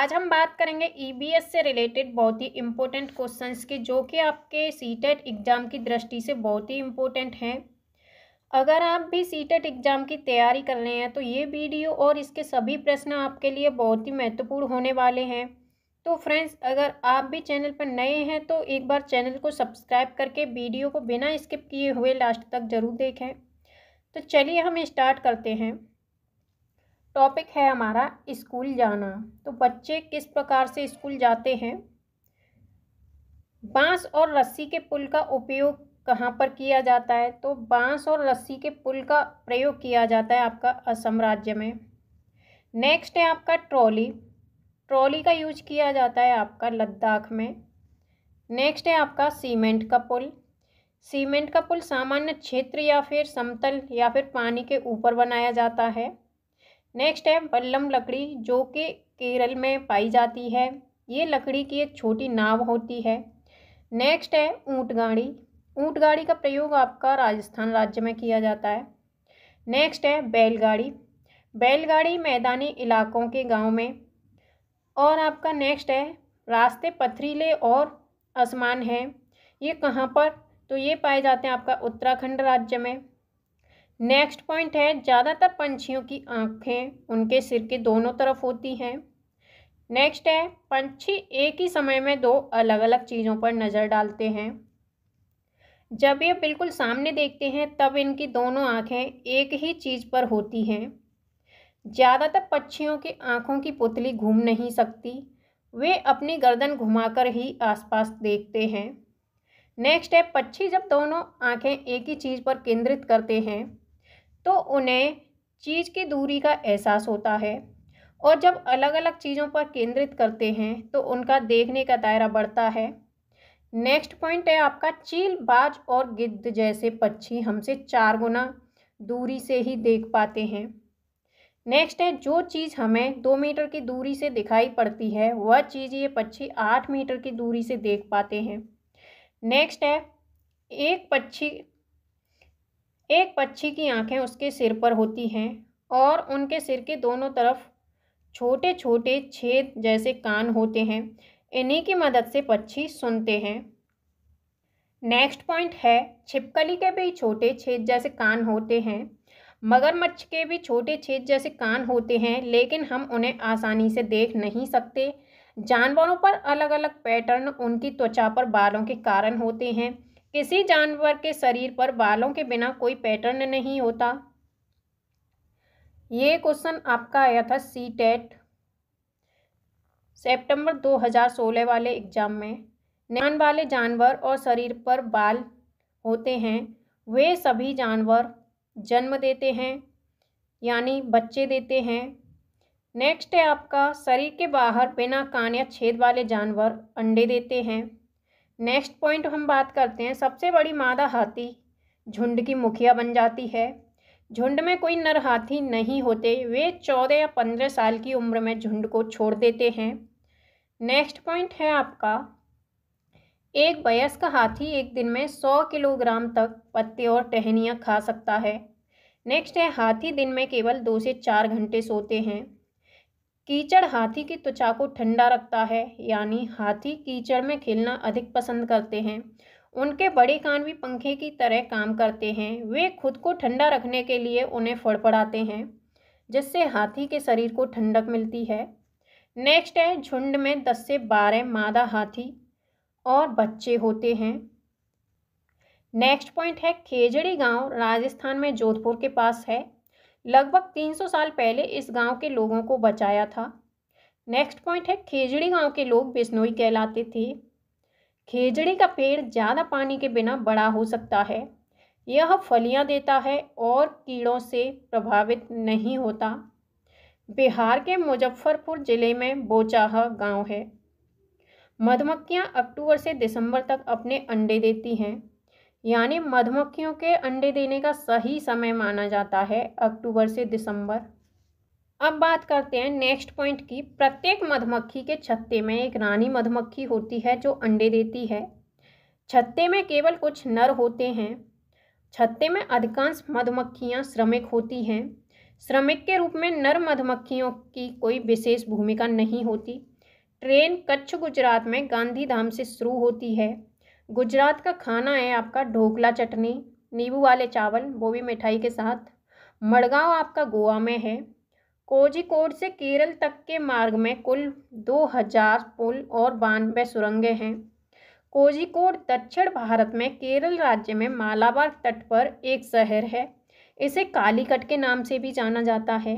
आज हम बात करेंगे ईबीएस से रिलेटेड बहुत ही इम्पोर्टेंट क्वेश्चंस की, जो कि आपके सीटेट एग्ज़ाम की दृष्टि से बहुत ही इम्पोर्टेंट हैं। अगर आप भी सीटेट एग्ज़ाम की तैयारी कर रहे हैं तो ये वीडियो और इसके सभी प्रश्न आपके लिए बहुत ही महत्वपूर्ण होने वाले हैं। तो फ्रेंड्स, अगर आप भी चैनल पर नए हैं तो एक बार चैनल को सब्सक्राइब करके वीडियो को बिना स्किप किए हुए लास्ट तक ज़रूर देखें। तो चलिए हम स्टार्ट करते हैं। टॉपिक है हमारा स्कूल जाना। तो बच्चे किस प्रकार से स्कूल जाते हैं? बांस और रस्सी के पुल का उपयोग कहाँ पर किया जाता है? तो बांस और रस्सी के पुल का प्रयोग किया जाता है आपका असम राज्य में। नेक्स्ट है आपका ट्रॉली। ट्रॉली का यूज किया जाता है आपका लद्दाख में। नेक्स्ट है आपका सीमेंट का पुल। सीमेंट का पुल सामान्य क्षेत्र या फिर समतल या फिर पानी के ऊपर बनाया जाता है। नेक्स्ट है बल्लम लकड़ी, जो कि केरल में पाई जाती है। ये लकड़ी की एक छोटी नाव होती है। नेक्स्ट है ऊँट गाड़ी। ऊँट गाड़ी का प्रयोग आपका राजस्थान राज्य में किया जाता है। नेक्स्ट है बैलगाड़ी। बैलगाड़ी मैदानी इलाकों के गांव में। और आपका नेक्स्ट है रास्ते पथरीले और असमान हैं। ये कहाँ पर? तो ये पाए जाते हैं आपका उत्तराखंड राज्य में। नेक्स्ट पॉइंट है ज़्यादातर पंछियों की आँखें उनके सिर के दोनों तरफ होती हैं। नेक्स्ट है पंछी एक ही समय में दो अलग अलग चीज़ों पर नज़र डालते हैं। जब ये बिल्कुल सामने देखते हैं तब इनकी दोनों आँखें एक ही चीज़ पर होती हैं। ज़्यादातर पक्षियों की आँखों की पुतली घूम नहीं सकती, वे अपनी गर्दन घुमाकर ही आसपास देखते हैं। नेक्स्ट है पक्षी जब दोनों आँखें एक ही चीज़ पर केंद्रित करते हैं तो उन्हें चीज़ की दूरी का एहसास होता है, और जब अलग अलग चीज़ों पर केंद्रित करते हैं तो उनका देखने का दायरा बढ़ता है। नेक्स्ट पॉइंट है आपका चील, बाज और गिद्ध जैसे पक्षी हमसे 4 गुना दूरी से ही देख पाते हैं। नेक्स्ट है जो चीज़ हमें 2 मीटर की दूरी से दिखाई पड़ती है वह चीज़ ये पक्षी 8 मीटर की दूरी से देख पाते हैं। नेक्स्ट है एक पक्षी की आंखें उसके सिर पर होती हैं और उनके सिर के दोनों तरफ छोटे छोटे छेद जैसे कान होते हैं। इन्हीं की मदद से पक्षी सुनते हैं। नेक्स्ट पॉइंट है छिपकली के भी छोटे छेद जैसे कान होते हैं। मगरमच्छ के भी छोटे छेद जैसे कान होते हैं, लेकिन हम उन्हें आसानी से देख नहीं सकते। जानवरों पर अलग अलग पैटर्न उनकी त्वचा पर बालों के कारण होते हैं। किसी जानवर के शरीर पर बालों के बिना कोई पैटर्न नहीं होता। ये क्वेश्चन आपका आया था सीटेट सितंबर 2016 वाले एग्जाम में। कान वाले जानवर और शरीर पर बाल होते हैं, वे सभी जानवर जन्म देते हैं यानी बच्चे देते हैं। नेक्स्ट है आपका शरीर के बाहर बिना कान या छेद वाले जानवर अंडे देते हैं। नेक्स्ट पॉइंट हम बात करते हैं सबसे बड़ी मादा हाथी झुंड की मुखिया बन जाती है। झुंड में कोई नर हाथी नहीं होते, वे 14 या 15 साल की उम्र में झुंड को छोड़ देते हैं। नेक्स्ट पॉइंट है आपका एक वयस्क हाथी एक दिन में 100 किलोग्राम तक पत्ते और टहनियाँ खा सकता है। नेक्स्ट है हाथी दिन में केवल 2 से 4 घंटे सोते हैं। कीचड़ हाथी की त्वचा को ठंडा रखता है, यानी हाथी कीचड़ में खेलना अधिक पसंद करते हैं। उनके बड़े कान भी पंखे की तरह काम करते हैं, वे खुद को ठंडा रखने के लिए उन्हें फड़फड़ाते हैं, जिससे हाथी के शरीर को ठंडक मिलती है। नेक्स्ट है झुंड में 10 से 12 मादा हाथी और बच्चे होते हैं। नेक्स्ट पॉइंट है खेजड़ी गांव राजस्थान में जोधपुर के पास है। लगभग 300 साल पहले इस गांव के लोगों को बचाया था। नेक्स्ट पॉइंट है खेजड़ी गांव के लोग बिश्नोई कहलाते थे। खेजड़ी का पेड़ ज़्यादा पानी के बिना बड़ा हो सकता है, यह फलियां देता है और कीड़ों से प्रभावित नहीं होता। बिहार के मुजफ्फरपुर ज़िले में बोचाहा गांव है। मधुमक्खियां अक्टूबर से दिसंबर तक अपने अंडे देती हैं, यानी मधुमक्खियों के अंडे देने का सही समय माना जाता है अक्टूबर से दिसंबर। अब बात करते हैं नेक्स्ट पॉइंट की। प्रत्येक मधुमक्खी के छत्ते में एक रानी मधुमक्खी होती है जो अंडे देती है। छत्ते में केवल कुछ नर होते हैं। छत्ते में अधिकांश मधुमक्खियां श्रमिक होती हैं। श्रमिक के रूप में नर मधुमक्खियों की कोई विशेष भूमिका नहीं होती। ट्रेन कच्छ गुजरात में गांधी धाम से शुरू होती है। गुजरात का खाना है आपका ढोकला चटनी, नींबू वाले चावल वो भी मिठाई के साथ। मड़गांव आपका गोवा में है। कोझिकोड से केरल तक के मार्ग में कुल 2000 पुल और 92 सुरंगें हैं। कोझिकोड दक्षिण भारत में केरल राज्य में मालाबार तट पर एक शहर है, इसे कालीकट के नाम से भी जाना जाता है।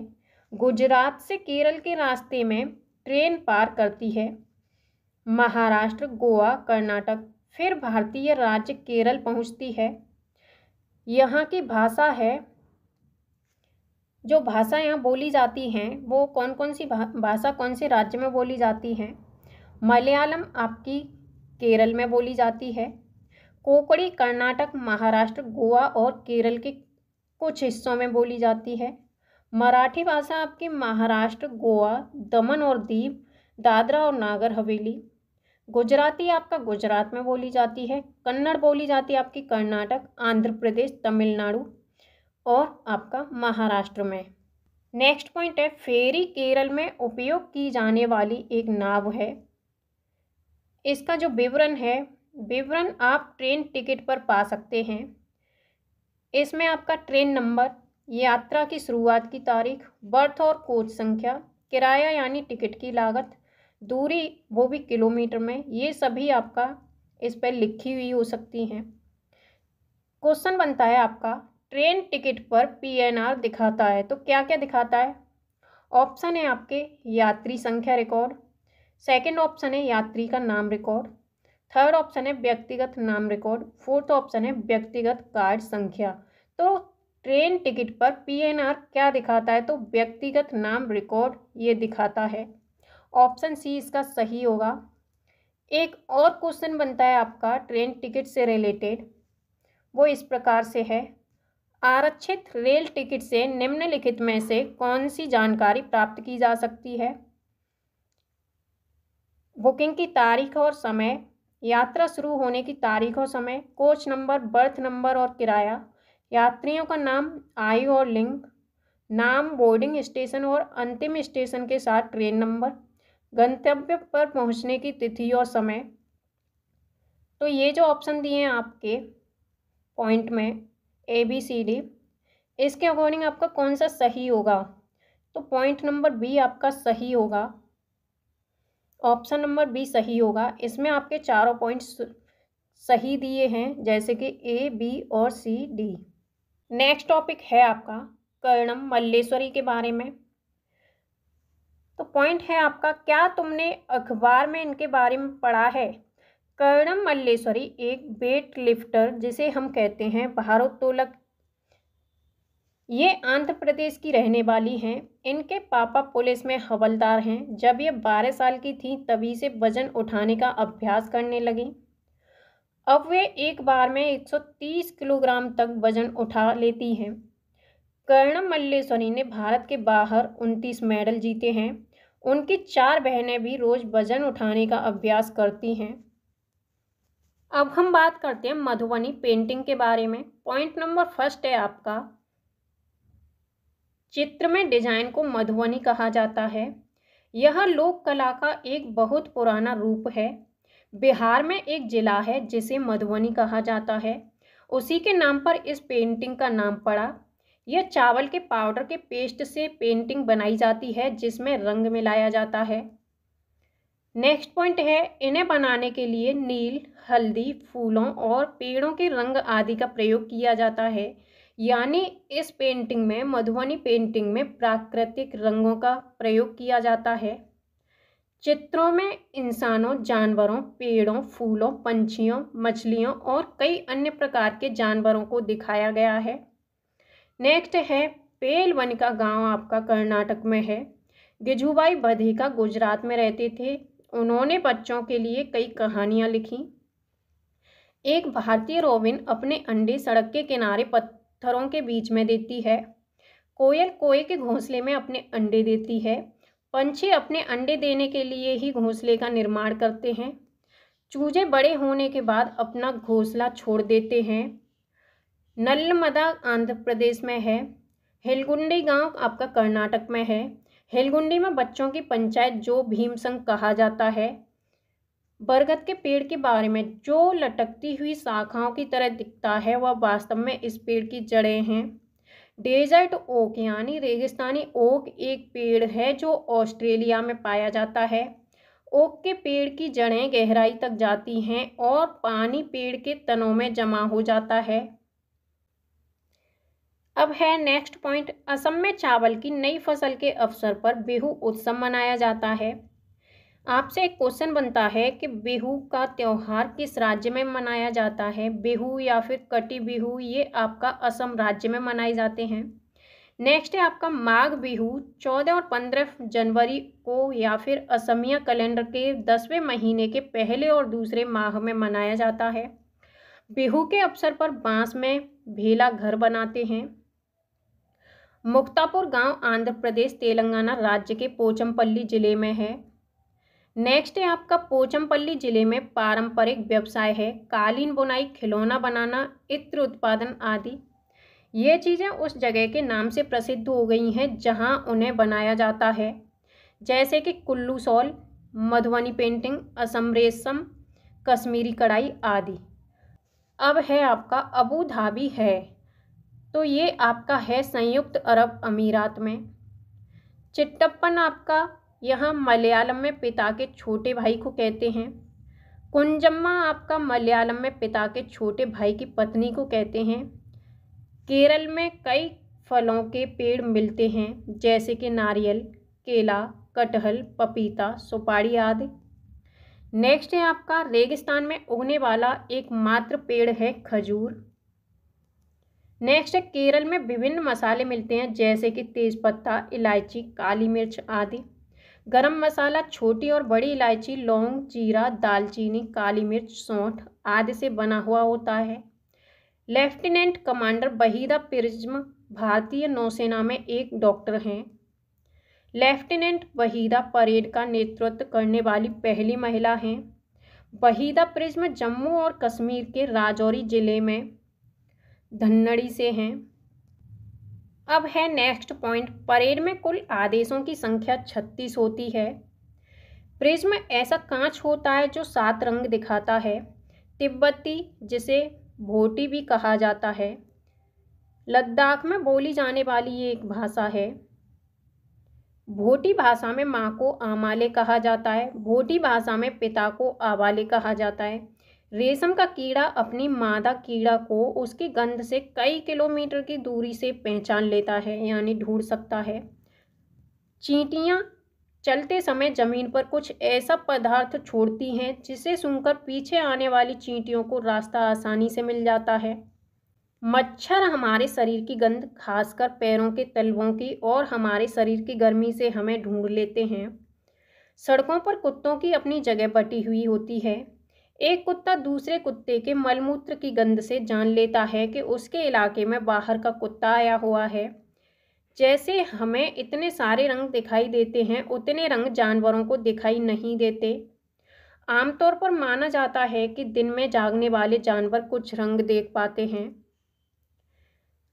गुजरात से केरल के रास्ते में ट्रेन पार करती है। महाराष्ट्र, गोवा, कर्नाटक, फिर भारतीय राज्य केरल पहुंचती है। यहाँ की भाषा है, जो भाषा यहाँ बोली जाती हैं वो कौन कौन सी भाषा कौन से राज्य में बोली जाती हैं। मलयालम आपकी केरल में बोली जाती है। कोंकणी कर्नाटक, महाराष्ट्र, गोवा और केरल के कुछ हिस्सों में बोली जाती है। मराठी भाषा आपकी महाराष्ट्र, गोवा, दमन और दीव, दादरा और नागर हवेली। गुजराती आपका गुजरात में बोली जाती है। कन्नड़ बोली जाती है आपकी कर्नाटक, आंध्र प्रदेश, तमिलनाडु और आपका महाराष्ट्र में। नेक्स्ट पॉइंट है फेरी केरल में उपयोग की जाने वाली एक नाव है। इसका जो विवरण है, विवरण आप ट्रेन टिकट पर पा सकते हैं। इसमें आपका ट्रेन नंबर, यात्रा की शुरुआत की तारीख, बर्थ और कोच संख्या, किराया यानी टिकट की लागत, दूरी वो भी किलोमीटर में, ये सभी आपका इस पर लिखी हुई हो सकती हैं। क्वेश्चन बनता है आपका ट्रेन टिकट पर पीएनआर दिखाता है तो क्या क्या दिखाता है। ऑप्शन है आपके यात्री संख्या रिकॉर्ड, सेकंड ऑप्शन है यात्री का नाम रिकॉर्ड, थर्ड ऑप्शन है व्यक्तिगत नाम रिकॉर्ड, फोर्थ ऑप्शन है व्यक्तिगत कार्ड संख्या। तो ट्रेन टिकट पर पीएनआर क्या दिखाता है तो व्यक्तिगत नाम रिकॉर्ड ये दिखाता है। ऑप्शन सी इसका सही होगा। एक और क्वेश्चन बनता है आपका ट्रेन टिकट से रिलेटेड, वो इस प्रकार से है, आरक्षित रेल टिकट से निम्नलिखित में से कौन सी जानकारी प्राप्त की जा सकती है। बुकिंग की तारीख और समय, यात्रा शुरू होने की तारीख और समय, कोच नंबर, बर्थ नंबर और किराया, यात्रियों का नाम, आयु और लिंग, नाम, बोर्डिंग स्टेशन और अंतिम स्टेशन के साथ ट्रेन नंबर, गंतव्य पर पहुंचने की तिथि और समय। तो ये जो ऑप्शन दिए हैं आपके पॉइंट में ABCD, इसके अकॉर्डिंग आपका कौन सा सही होगा तो पॉइंट नंबर B आपका सही होगा। ऑप्शन नंबर B सही होगा। इसमें आपके चारों पॉइंट्स सही दिए हैं जैसे कि A, B और C, D। नेक्स्ट टॉपिक है आपका कर्णम मल्लेश्वरी के बारे में। तो पॉइंट है आपका, क्या तुमने अखबार में इनके बारे में पढ़ा है। कर्णम मल्लेश्वरी एक वेट लिफ्टर जिसे हम कहते हैं भारोत्तोलक, ये आंध्र प्रदेश की रहने वाली हैं। इनके पापा पुलिस में हवलदार हैं। जब ये 12 साल की थी तभी से वजन उठाने का अभ्यास करने लगी। अब वे एक बार में 130 किलोग्राम तक वजन उठा लेती हैं। कर्णम मल्लेश्वरी ने भारत के बाहर 29 मेडल जीते हैं। उनकी 4 बहनें भी रोज़ वजन उठाने का अभ्यास करती हैं। अब हम बात करते हैं मधुबनी पेंटिंग के बारे में। पॉइंट नंबर फर्स्ट है आपका, चित्र में डिजाइन को मधुबनी कहा जाता है। यह लोक कला का एक बहुत पुराना रूप है। बिहार में एक जिला है जिसे मधुबनी कहा जाता है, उसी के नाम पर इस पेंटिंग का नाम पड़ा। यह चावल के पाउडर के पेस्ट से पेंटिंग बनाई जाती है जिसमें रंग मिलाया जाता है। नेक्स्ट पॉइंट है, इन्हें बनाने के लिए नील, हल्दी, फूलों और पेड़ों के रंग आदि का प्रयोग किया जाता है। यानी इस पेंटिंग में, मधुबनी पेंटिंग में, प्राकृतिक रंगों का प्रयोग किया जाता है। चित्रों में इंसानों, जानवरों, पेड़ों, फूलों, पंछियों, मछलियों और कई अन्य प्रकार के जानवरों को दिखाया गया है। नेक्स्ट है, पेलवनी का गाँव आपका कर्नाटक में है। गिजुभाई बधेका गुजरात में रहते थे। उन्होंने बच्चों के लिए कई कहानियाँ लिखीं। एक भारतीय रोबिन अपने अंडे सड़क के किनारे पत्थरों के बीच में देती है। कोयल कोए के घोंसले में अपने अंडे देती है। पंछी अपने अंडे देने के लिए ही घोंसले का निर्माण करते हैं। चूजे बड़े होने के बाद अपना घोंसला छोड़ देते हैं। नल्लमदा आंध्र प्रदेश में है। हलगुंडी गांव आपका कर्नाटक में है। हेलगुंडी में बच्चों की पंचायत जो भीमसंघ कहा जाता है, बरगद के पेड़ के बारे में जो लटकती हुई शाखाओं की तरह दिखता है वह वास्तव में इस पेड़ की जड़ें हैं। डेजर्ट ओक यानी रेगिस्तानी ओक एक पेड़ है जो ऑस्ट्रेलिया में पाया जाता है। ओक के पेड़ की जड़ें गहराई तक जाती हैं और पानी पेड़ के तनों में जमा हो जाता है। अब है नेक्स्ट पॉइंट, असम में चावल की नई फसल के अवसर पर बिहू उत्सव मनाया जाता है। आपसे एक क्वेश्चन बनता है कि बिहू का त्यौहार किस राज्य में मनाया जाता है। बिहू या फिर कटी बिहू ये आपका असम राज्य में मनाए जाते हैं। नेक्स्ट है आपका माघ बिहू, 14 और 15 जनवरी को या फिर असमिया कैलेंडर के 10वें महीने के पहले और दूसरे माह में मनाया जाता है। बिहू के अवसर पर बांस में भेला घर बनाते हैं। मुक्तापुर गांव आंध्र प्रदेश तेलंगाना राज्य के पोचमपल्ली जिले में है। नेक्स्ट है आपका पोचमपल्ली जिले में पारंपरिक व्यवसाय है, कालीन बुनाई, खिलौना बनाना, इत्र उत्पादन आदि। ये चीज़ें उस जगह के नाम से प्रसिद्ध हो गई हैं जहां उन्हें बनाया जाता है, जैसे कि कुल्लू सॉल, मधुबनी पेंटिंग, असम रेशम, कश्मीरी कढ़ाई आदि। अब है आपका अबू धाबी है, तो ये आपका है संयुक्त अरब अमीरात में। चिट्टप्पन आपका यहाँ मलयालम में पिता के छोटे भाई को कहते हैं। कुंजम्मा आपका मलयालम में पिता के छोटे भाई की पत्नी को कहते हैं। केरल में कई फलों के पेड़ मिलते हैं जैसे कि नारियल, केला, कटहल, पपीता, सुपारी आदि। नेक्स्ट है आपका रेगिस्तान में उगने वाला एकमात्र पेड़ है खजूर। नेक्स्ट है केरल में विभिन्न मसाले मिलते हैं जैसे कि तेजपत्ता, इलायची, काली मिर्च आदि। गरम मसाला छोटी और बड़ी इलायची, लौंग, जीरा, दालचीनी, काली मिर्च, सौंठ आदि से बना हुआ होता है। लेफ्टिनेंट कमांडर वहीदा परिज भारतीय नौसेना में एक डॉक्टर हैं। लेफ्टिनेंट वहीदा परेड का नेतृत्व करने वाली पहली महिला हैं। वहीदा परिज जम्मू और कश्मीर के राजौरी जिले में धन्नड़ी से हैं। अब है नेक्स्ट पॉइंट, परेड में कुल आदेशों की संख्या 36 होती है। प्रिज्म ऐसा कांच होता है जो 7 रंग दिखाता है। तिब्बती जिसे भोटी भी कहा जाता है, लद्दाख में बोली जाने वाली ये एक भाषा है। भोटी भाषा में माँ को आमाले कहा जाता है, भोटी भाषा में पिता को आवाले कहा जाता है। रेशम का कीड़ा अपनी मादा कीड़ा को उसकी गंध से कई किलोमीटर की दूरी से पहचान लेता है यानी ढूंढ सकता है। चींटियाँ चलते समय ज़मीन पर कुछ ऐसा पदार्थ छोड़ती हैं जिसे सुनकर पीछे आने वाली चींटियों को रास्ता आसानी से मिल जाता है। मच्छर हमारे शरीर की गंध, खासकर पैरों के तलवों की और हमारे शरीर की गर्मी से हमें ढूंढ लेते हैं। सड़कों पर कुत्तों की अपनी जगह बटी हुई होती है। एक कुत्ता दूसरे कुत्ते के मलमूत्र की गंध से जान लेता है कि उसके इलाके में बाहर का कुत्ता आया हुआ है। जैसे हमें इतने सारे रंग दिखाई देते हैं उतने रंग जानवरों को दिखाई नहीं देते। आमतौर पर माना जाता है कि दिन में जागने वाले जानवर कुछ रंग देख पाते हैं।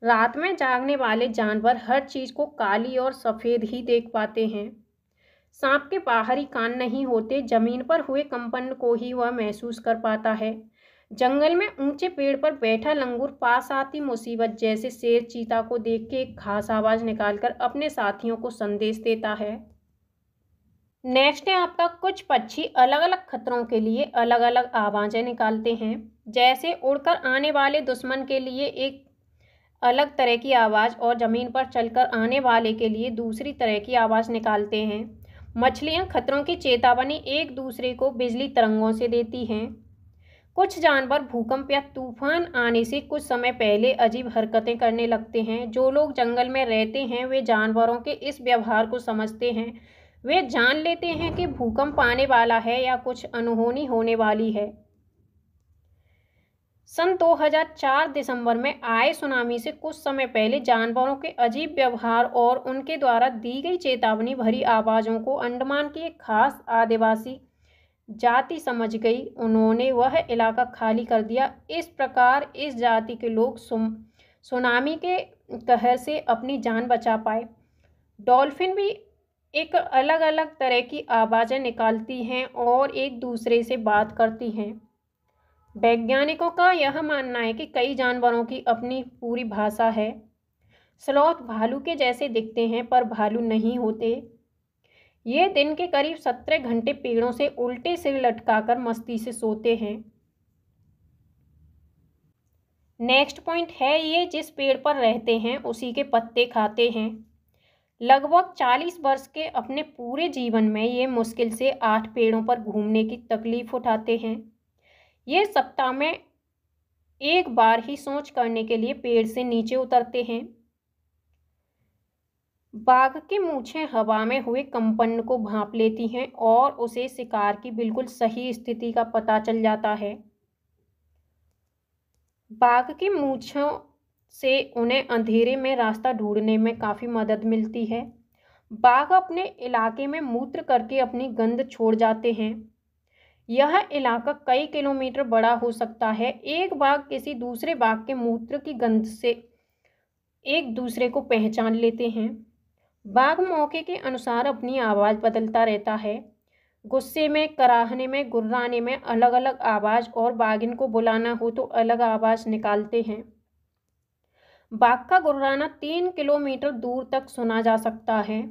रात में जागने वाले जानवर हर चीज़ को काली और सफ़ेद ही देख पाते हैं। सांप के बाहरी कान नहीं होते, ज़मीन पर हुए कंपन को ही वह महसूस कर पाता है। जंगल में ऊंचे पेड़ पर बैठा लंगूर पास आती मुसीबत जैसे शेर चीता को देख के एक खास आवाज़ निकालकर अपने साथियों को संदेश देता है। नेक्स्ट है आपका कुछ पक्षी अलग अलग खतरों के लिए अलग अलग आवाज़ें निकालते हैं, जैसे उड़कर आने वाले दुश्मन के लिए एक अलग तरह की आवाज़ और ज़मीन पर चलकर आने वाले के लिए दूसरी तरह की आवाज़ निकालते हैं। मछलियाँ खतरों की चेतावनी एक दूसरे को बिजली तरंगों से देती हैं। कुछ जानवर भूकंप या तूफान आने से कुछ समय पहले अजीब हरकतें करने लगते हैं। जो लोग जंगल में रहते हैं वे जानवरों के इस व्यवहार को समझते हैं। वे जान लेते हैं कि भूकंप आने वाला है या कुछ अनहोनी होने वाली है। सन 2004 दिसंबर में आए सुनामी से कुछ समय पहले जानवरों के अजीब व्यवहार और उनके द्वारा दी गई चेतावनी भरी आवाज़ों को अंडमान की एक खास आदिवासी जाति समझ गई। उन्होंने वह इलाका खाली कर दिया। इस प्रकार इस जाति के लोग सुनामी के कहर से अपनी जान बचा पाए। डॉल्फिन भी एक अलग अलग तरह की आवाज़ें निकालती हैं और एक दूसरे से बात करती हैं। वैज्ञानिकों का यह मानना है कि कई जानवरों की अपनी पूरी भाषा है। स्लॉथ भालू के जैसे दिखते हैं पर भालू नहीं होते। ये दिन के करीब 17 घंटे पेड़ों से उल्टे सिर लटकाकर मस्ती से सोते हैं। नेक्स्ट पॉइंट है, ये जिस पेड़ पर रहते हैं उसी के पत्ते खाते हैं। लगभग 40 वर्ष के अपने पूरे जीवन में ये मुश्किल से 8 पेड़ों पर घूमने की तकलीफ उठाते हैं। ये सप्ताह में एक बार ही सोच करने के लिए पेड़ से नीचे उतरते हैं। बाघ की मूछें हवा में हुए कंपन को भांप लेती हैं और उसे शिकार की बिल्कुल सही स्थिति का पता चल जाता है। बाघ की मूछों से उन्हें अंधेरे में रास्ता ढूंढने में काफ़ी मदद मिलती है। बाघ अपने इलाके में मूत्र करके अपनी गंध छोड़ जाते हैं। यह इलाका कई किलोमीटर बड़ा हो सकता है। एक बाघ किसी दूसरे बाघ के मूत्र की गंध से एक दूसरे को पहचान लेते हैं। बाघ मौके के अनुसार अपनी आवाज़ बदलता रहता है। गुस्से में, कराहने में, गुर्राने में अलग अलग आवाज़ और बाघिन को बुलाना हो तो अलग आवाज़ निकालते हैं। बाघ का गुर्राना 3 किलोमीटर दूर तक सुना जा सकता है।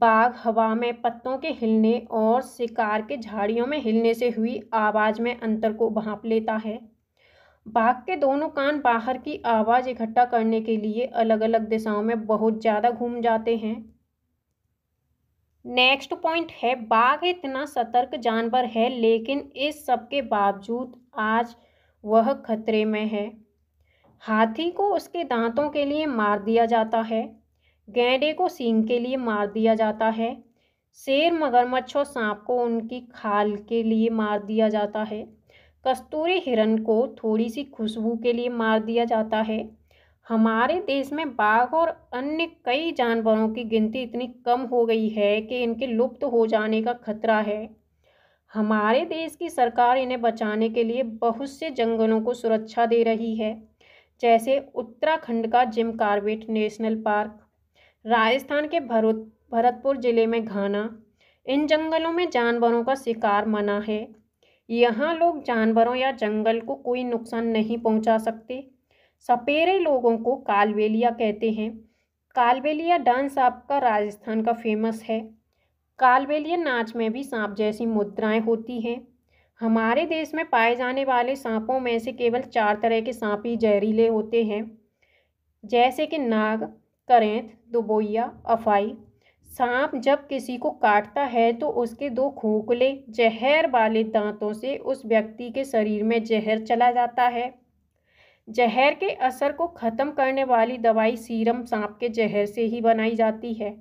बाघ हवा में पत्तों के हिलने और शिकार के झाड़ियों में हिलने से हुई आवाज़ में अंतर को भांप लेता है। बाघ के दोनों कान बाहर की आवाज़ इकट्ठा करने के लिए अलग अलग दिशाओं में बहुत ज़्यादा घूम जाते हैं। नेक्स्ट पॉइंट है, बाघ इतना सतर्क जानवर है लेकिन इस सब के बावजूद आज वह खतरे में है। हाथी को उसके दांतों के लिए मार दिया जाता है। गैंडे को सींग के लिए मार दिया जाता है। शेर, मगरमच्छ और सांप को उनकी खाल के लिए मार दिया जाता है। कस्तूरी हिरन को थोड़ी सी खुशबू के लिए मार दिया जाता है। हमारे देश में बाघ और अन्य कई जानवरों की गिनती इतनी कम हो गई है कि इनके लुप्त हो जाने का खतरा है। हमारे देश की सरकार इन्हें बचाने के लिए बहुत से जंगलों को सुरक्षा दे रही है, जैसे उत्तराखंड का Jim Corbett National Park, Rajasthan के भरतपुर ज़िले में घाना। इन जंगलों में जानवरों का शिकार मना है। यहाँ लोग जानवरों या जंगल को कोई नुकसान नहीं पहुँचा सकते। सपेरे लोगों को कालबेलिया कहते हैं। कालबेलिया डांस सांप का राजस्थान का फेमस है। कालबेलिया नाच में भी सांप जैसी मुद्राएं होती हैं। हमारे देश में पाए जाने वाले सांपों में से केवल 4 तरह के सांप ही जहरीले होते हैं, जैसे कि नाग, करेंथ, दुबोइया, अफाई। सांप जब किसी को काटता है तो उसके 2 खोखले जहर वाले दांतों से उस व्यक्ति के शरीर में जहर चला जाता है। जहर के असर को ख़त्म करने वाली दवाई सीरम सांप के जहर से ही बनाई जाती है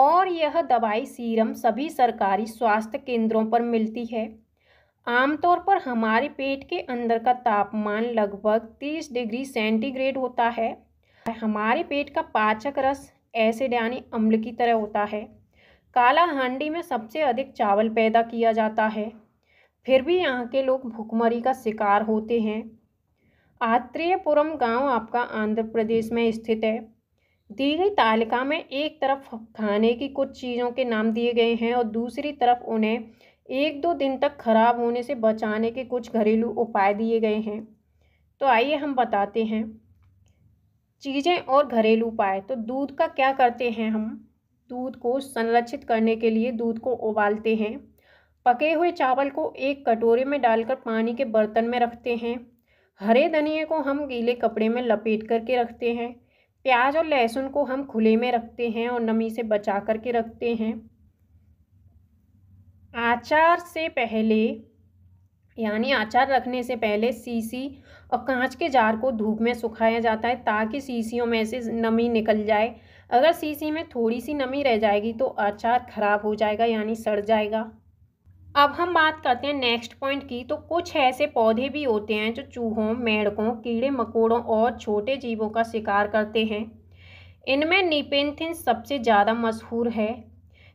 और यह दवाई सीरम सभी सरकारी स्वास्थ्य केंद्रों पर मिलती है। आमतौर पर हमारे पेट के अंदर का तापमान लगभग 30 डिग्री सेंटीग्रेड होता है। हमारे पेट का पाचक रस एसिड यानी अम्ल की तरह होता है। काला हांडी में सबसे अधिक चावल पैदा किया जाता है, फिर भी यहाँ के लोग भुखमरी का शिकार होते हैं। आत्रेयपुरम गांव आपका आंध्र प्रदेश में स्थित है। दी गई तालिका में एक तरफ खाने की कुछ चीज़ों के नाम दिए गए हैं और दूसरी तरफ उन्हें 1-2 दिन तक खराब होने से बचाने के कुछ घरेलू उपाय दिए गए हैं। तो आइए हम बताते हैं चीज़ें और घरेलू उपाय। तो दूध का क्या करते हैं हम, दूध को संरक्षित करने के लिए दूध को उबालते हैं। पके हुए चावल को एक कटोरे में डालकर पानी के बर्तन में रखते हैं। हरे धनिए को हम गीले कपड़े में लपेट करके रखते हैं। प्याज और लहसुन को हम खुले में रखते हैं और नमी से बचा करके रखते हैं। आचार से पहले यानी आचार रखने से पहले शीशी और कांच के जार को धूप में सुखाया जाता है ताकि शीशियों में से नमी निकल जाए। अगर शीशी में थोड़ी सी नमी रह जाएगी तो आचार खराब हो जाएगा यानी सड़ जाएगा। अब हम बात करते हैं नेक्स्ट पॉइंट की। तो कुछ ऐसे पौधे भी होते हैं जो चूहों, मेंढकों, कीड़े मकोड़ों और छोटे जीवों का शिकार करते हैं। इनमें नीपेंथिस सबसे ज़्यादा मशहूर है।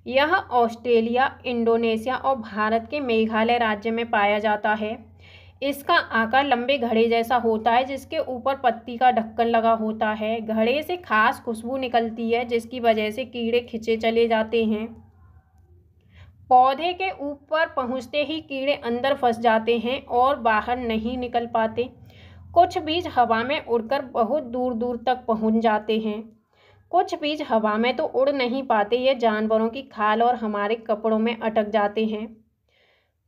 यह ऑस्ट्रेलिया, इंडोनेशिया और भारत के मेघालय राज्य में पाया जाता है। इसका आकार लंबे घड़े जैसा होता है जिसके ऊपर पत्ती का ढक्कन लगा होता है। घड़े से खास खुशबू निकलती है जिसकी वजह से कीड़े खिंचे चले जाते हैं। पौधे के ऊपर पहुंचते ही कीड़े अंदर फंस जाते हैं और बाहर नहीं निकल पाते। कुछ बीज हवा में उड़कर बहुत दूर दूर तक पहुंच जाते हैं। कुछ बीज हवा में तो उड़ नहीं पाते, ये जानवरों की खाल और हमारे कपड़ों में अटक जाते हैं।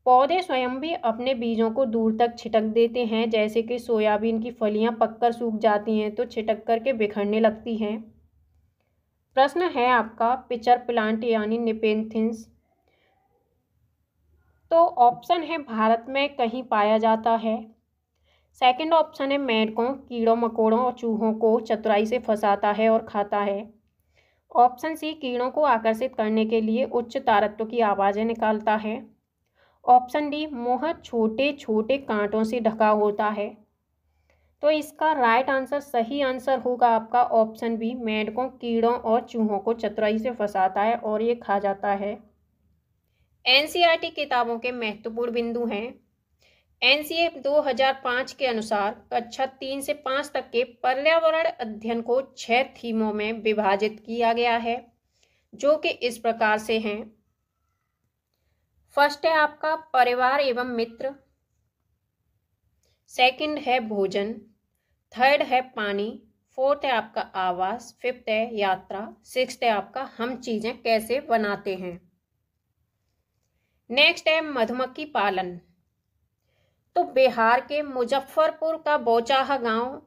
पौधे स्वयं भी अपने बीजों को दूर तक छिटक देते हैं, जैसे कि सोयाबीन की फलियां पककर सूख जाती हैं तो छिटक करके बिखरने लगती हैं। प्रश्न है आपका पिचर प्लांट यानी नेपेंथिस, तो ऑप्शन है भारत में कहीं पाया जाता है। सेकंड ऑप्शन है मेढकों, कीड़ों मकोड़ों और चूहों को चतुराई से फंसाता है और खाता है। ऑप्शन सी कीड़ों को आकर्षित करने के लिए उच्च तारत्व की आवाज़ें निकालता है। ऑप्शन डी मोह छोटे छोटे कांटों से ढका होता है। तो इसका राइट आंसर सही आंसर होगा आपका ऑप्शन बी मेढकों, कीड़ों और चूहों को चतुराई से फंसाता है और ये खा जाता है। एनसीईआरटी किताबों के महत्वपूर्ण बिंदु हैं। एनसीए 2005 के अनुसार कक्षा 3 से 5 तक के पर्यावरण अध्ययन को 6 थीमों में विभाजित किया गया है, जो कि इस प्रकार से हैं। फर्स्ट है आपका परिवार एवं मित्र, सेकंड है भोजन, थर्ड है पानी, फोर्थ है आपका आवास, फिफ्थ है यात्रा, सिक्स्थ है आपका हम चीजें कैसे बनाते हैं। नेक्स्ट है मधुमक्खी पालन। तो बिहार के मुजफ्फरपुर का बोचाहा गांव,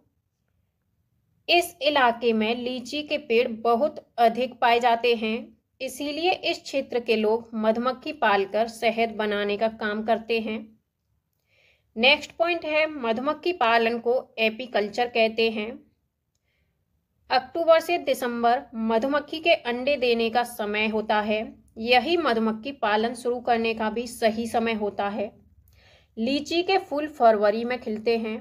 इस इलाके में लीची के पेड़ बहुत अधिक पाए जाते हैं, इसीलिए इस क्षेत्र के लोग मधुमक्खी पालकर शहद बनाने का काम करते हैं। नेक्स्ट पॉइंट है मधुमक्खी पालन को एपीकल्चर कहते हैं। अक्टूबर से दिसंबर मधुमक्खी के अंडे देने का समय होता है, यही मधुमक्खी पालन शुरू करने का भी सही समय होता है। लीची के फूल फरवरी में खिलते हैं।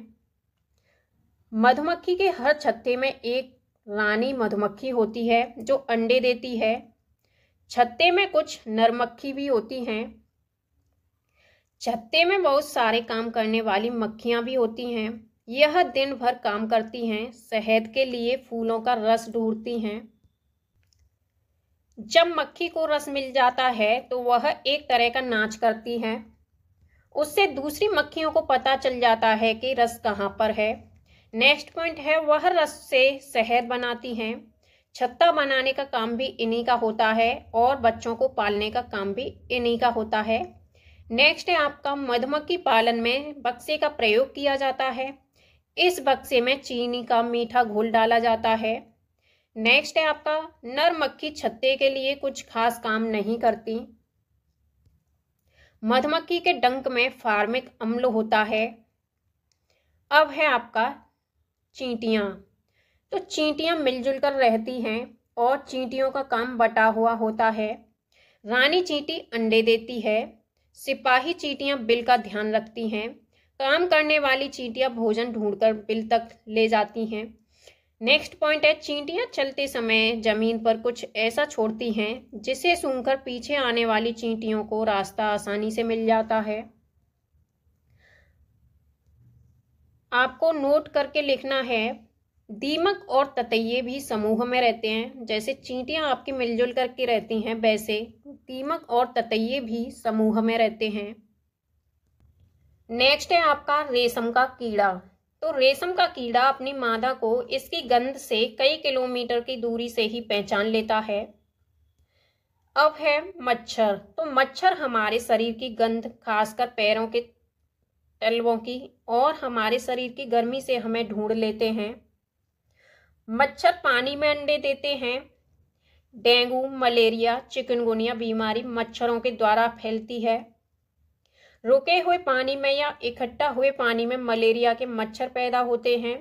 मधुमक्खी के हर छत्ते में एक रानी मधुमक्खी होती है जो अंडे देती है। छत्ते में कुछ नरमक्खी भी होती हैं। छत्ते में बहुत सारे काम करने वाली मक्खियां भी होती हैं। यह दिन भर काम करती हैं, शहद के लिए फूलों का रस ढूंढती हैं। जब मक्खी को रस मिल जाता है तो वह एक तरह का नाच करती है, उससे दूसरी मक्खियों को पता चल जाता है कि रस कहाँ पर है। नेक्स्ट पॉइंट है वह रस से शहद बनाती हैं। छत्ता बनाने का काम भी इन्हीं का होता है और बच्चों को पालने का काम भी इन्हीं का होता है। नेक्स्ट है आपका मधुमक्खी पालन में बक्से का प्रयोग किया जाता है। इस बक्से में चीनी का मीठा घोल डाला जाता है। नेक्स्ट है आपका नर मक्खी छत्ते के लिए कुछ खास काम नहीं करती। मधुमक्खी के डंक में फार्मिक अम्ल होता है। अब है आपका चींटियाँ। तो चींटियाँ मिलजुल कर रहती हैं और चींटियों का काम बटा हुआ होता है। रानी चींटी अंडे देती है, सिपाही चींटियाँ बिल का ध्यान रखती हैं, काम करने वाली चींटियाँ भोजन ढूंढकर बिल तक ले जाती हैं। नेक्स्ट पॉइंट है चींटियाँ चलते समय जमीन पर कुछ ऐसा छोड़ती हैं जिसे सूंघकर पीछे आने वाली चींटियों को रास्ता आसानी से मिल जाता है। आपको नोट करके लिखना है। दीमक और ततैये भी समूह में रहते हैं। जैसे चींटियाँ आपकी मिलजुल करके रहती हैं, वैसे दीमक और ततैये भी समूह में रहते हैं। नेक्स्ट है आपका रेशम का कीड़ा। तो रेशम का कीड़ा अपनी मादा को इसकी गंध से कई किलोमीटर की दूरी से ही पहचान लेता है। अब है मच्छर। तो मच्छर हमारे शरीर की गंध, खासकर पैरों के तलवों की, और हमारे शरीर की गर्मी से हमें ढूंढ लेते हैं। मच्छर पानी में अंडे देते हैं। डेंगू, मलेरिया, चिकनगुनिया बीमारी मच्छरों के द्वारा फैलती है। रुके हुए पानी में या इकट्ठा हुए पानी में मलेरिया के मच्छर पैदा होते हैं,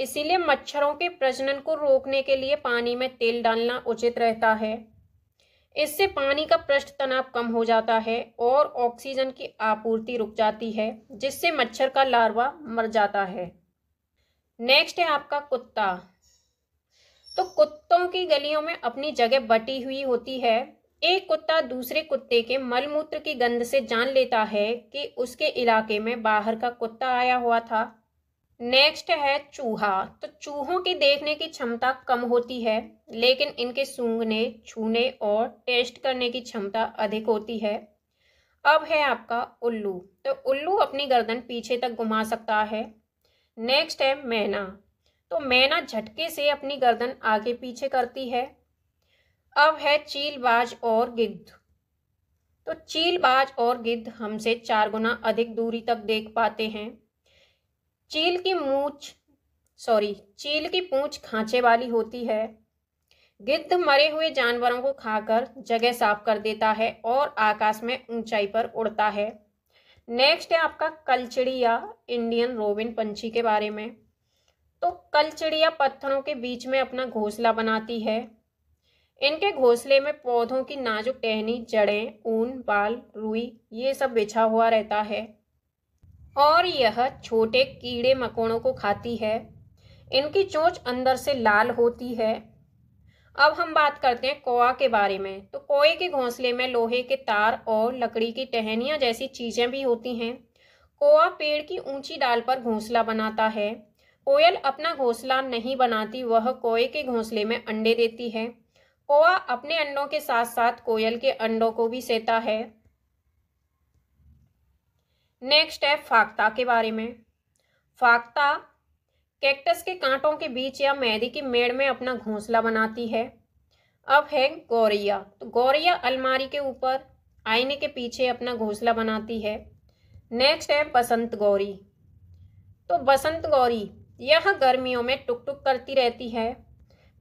इसीलिए मच्छरों के प्रजनन को रोकने के लिए पानी में तेल डालना उचित रहता है। इससे पानी का पृष्ठ तनाव कम हो जाता है और ऑक्सीजन की आपूर्ति रुक जाती है, जिससे मच्छर का लार्वा मर जाता है। नेक्स्ट है आपका कुत्ता। तो कुत्तों की गलियों में अपनी जगह बटी हुई होती है। एक कुत्ता दूसरे कुत्ते के मलमूत्र की गंध से जान लेता है कि उसके इलाके में बाहर का कुत्ता आया हुआ था। नेक्स्ट है चूहा। तो चूहों की देखने की क्षमता कम होती है, लेकिन इनके सूंघने, छूने और टेस्ट करने की क्षमता अधिक होती है। अब है आपका उल्लू। तो उल्लू अपनी गर्दन पीछे तक घुमा सकता है। नेक्स्ट है मैना। तो मैना झटके से अपनी गर्दन आगे पीछे करती है। अब है चीलबाज और गिद्ध। तो चीलबाज और गिद्ध हमसे 4 गुना अधिक दूरी तक देख पाते हैं। चील की पूंछ खांचे वाली होती है। गिद्ध मरे हुए जानवरों को खाकर जगह साफ कर देता है और आकाश में ऊंचाई पर उड़ता है। नेक्स्ट है आपका कलचिड़िया, इंडियन रोबिन पंछी के बारे में। तो कलचिड़िया पत्थरों के बीच में अपना घोंसला बनाती है। इनके घोंसले में पौधों की नाजुक टहनी, जड़ें, ऊन, बाल, रुई ये सब बिछा हुआ रहता है और यह छोटे कीड़े मकोड़ों को खाती है। इनकी चोंच अंदर से लाल होती है। अब हम बात करते हैं कौआ के बारे में। तो कौए के घोंसले में लोहे के तार और लकड़ी की टहनियाँ जैसी चीज़ें भी होती हैं। कौआ पेड़ की ऊंची डाल पर घोंसला बनाता है। कोयल अपना घोंसला नहीं बनाती, वह कौए के घोंसले में अंडे देती है। कौआ अपने अंडों के साथ साथ कोयल के अंडों को भी सहता है। नेक्स्ट है फाख्ता के बारे में। फाख्ता कैक्टस के कांटों के बीच या मेहंदी की मेड़ में अपना घोंसला बनाती है। अब है गौरैया। तो गौरैया अलमारी के ऊपर, आईने के पीछे अपना घोंसला बनाती है। नेक्स्ट है बसंत गौरी। तो बसंत गौरी यह गर्मियों में टुक टुक करती रहती है।